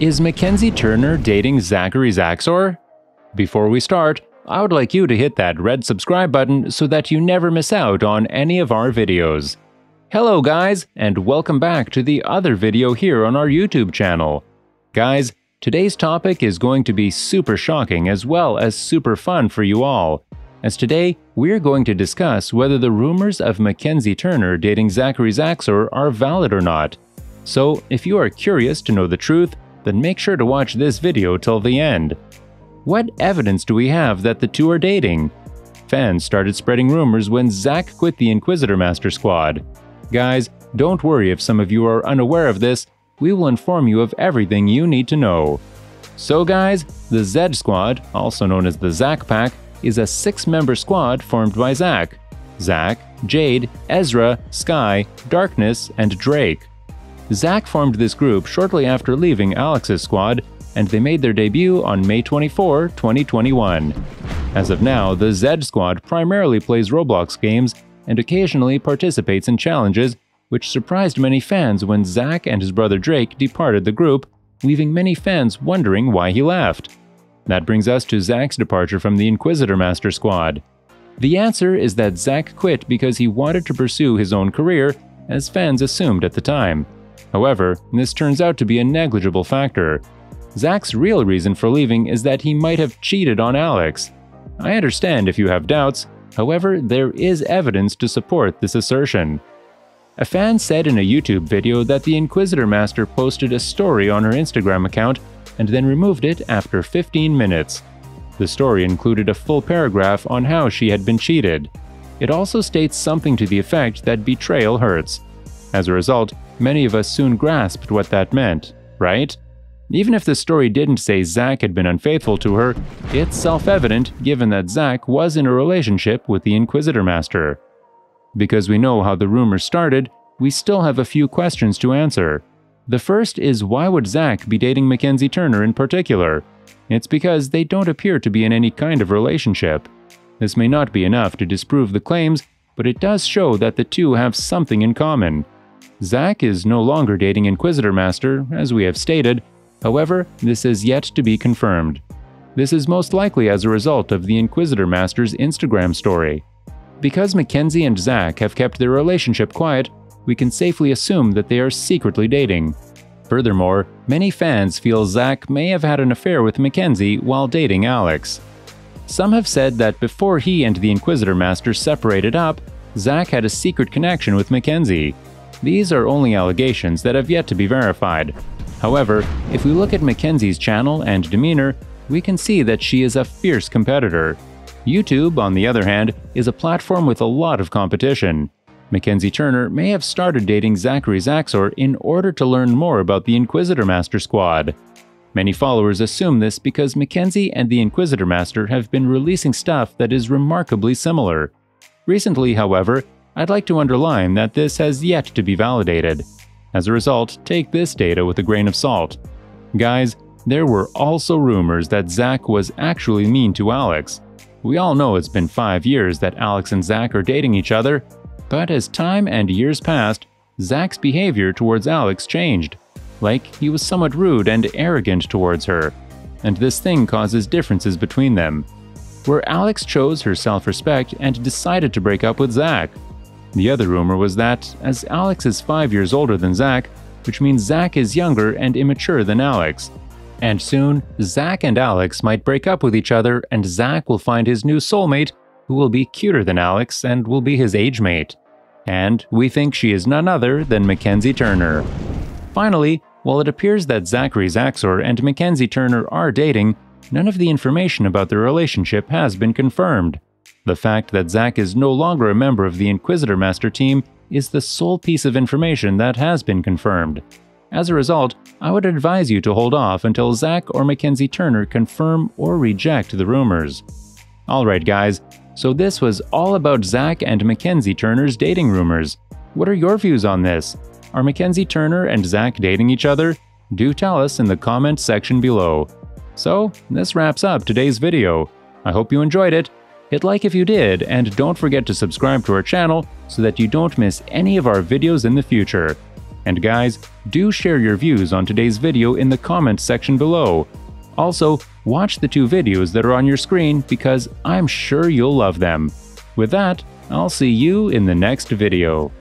Is Mackenzie Turner dating ZacharyZaxor? Before we start, I would like you to hit that red subscribe button so that you never miss out on any of our videos. Hello guys, and welcome back to the other video here on our YouTube channel. Guys, today's topic is going to be super shocking as well as super fun for you all, as today we're going to discuss whether the rumors of Mackenzie Turner dating ZacharyZaxor are valid or not. So if you are curious to know the truth, then make sure to watch this video till the end. What evidence do we have that the two are dating? Fans started spreading rumors when Zack quit the Inquisitor Master squad. Guys, don't worry if some of you are unaware of this, we will inform you of everything you need to know. So guys, the Zed Squad, also known as the Zack Pack, is a 6-member squad formed by Zack, Jade, Ezra, Sky, Darkness, and Drake. Zack formed this group shortly after leaving Alex's squad, and they made their debut on May 24, 2021. As of now, the Zed Squad primarily plays Roblox games and occasionally participates in challenges, which surprised many fans when Zack and his brother Drake departed the group, leaving many fans wondering why he left. That brings us to Zack's departure from the Inquisitor Master Squad. The answer is that Zack quit because he wanted to pursue his own career, as fans assumed at the time. However, this turns out to be a negligible factor. Zack's real reason for leaving is that he might have cheated on Alex. I understand if you have doubts, however, there is evidence to support this assertion. A fan said in a YouTube video that the Inquisitor Master posted a story on her Instagram account and then removed it after 15 minutes. The story included a full paragraph on how she had been cheated. It also states something to the effect that betrayal hurts. As a result, many of us soon grasped what that meant, right? Even if the story didn't say Zack had been unfaithful to her, it's self-evident given that Zack was in a relationship with the Inquisitor Master. Because we know how the rumor started, we still have a few questions to answer. The first is, why would Zack be dating Mackenzie Turner in particular? It's because they don't appear to be in any kind of relationship. This may not be enough to disprove the claims, but it does show that the two have something in common. Zack is no longer dating Inquisitor Master, as we have stated. However, this is yet to be confirmed. This is most likely as a result of the Inquisitor Master's Instagram story. Because Mackenzie and Zack have kept their relationship quiet, we can safely assume that they are secretly dating. Furthermore, many fans feel Zack may have had an affair with Mackenzie while dating Alex. Some have said that before he and the Inquisitor Master separated up, Zack had a secret connection with Mackenzie. These are only allegations that have yet to be verified. However, if we look at Mackenzie's channel and demeanor, we can see that she is a fierce competitor. YouTube, on the other hand, is a platform with a lot of competition. Mackenzie Turner may have started dating ZacharyZaxor in order to learn more about the Inquisitor Master squad. Many followers assume this because Mackenzie and the Inquisitor Master have been releasing stuff that is remarkably similar. Recently, however, I'd like to underline that this has yet to be validated. As a result, take this data with a grain of salt. Guys, there were also rumors that Zack was actually mean to Alex. We all know it's been 5 years that Alex and Zack are dating each other, but as time and years passed, Zack's behavior towards Alex changed. Like, he was somewhat rude and arrogant towards her, and this thing causes differences between them. Where Alex chose her self-respect and decided to break up with Zack. The other rumor was that, as Alex is 5 years older than Zack, which means Zack is younger and immature than Alex. And soon, Zack and Alex might break up with each other and Zack will find his new soulmate, who will be cuter than Alex and will be his age mate. And we think she is none other than Mackenzie Turner. Finally, while it appears that ZacharyZaxor and Mackenzie Turner are dating, none of the information about their relationship has been confirmed. The fact that Zack is no longer a member of the Inquisitor Master team is the sole piece of information that has been confirmed. As a result, I would advise you to hold off until Zack or Mackenzie Turner confirm or reject the rumors. Alright guys, so this was all about Zack and Mackenzie Turner's dating rumors. What are your views on this? Are Mackenzie Turner and Zack dating each other? Do tell us in the comment section below. So, this wraps up today's video. I hope you enjoyed it. Hit like if you did, and don't forget to subscribe to our channel so that you don't miss any of our videos in the future. And guys, do share your views on today's video in the comments section below. Also, watch the two videos that are on your screen because I'm sure you'll love them. With that, I'll see you in the next video.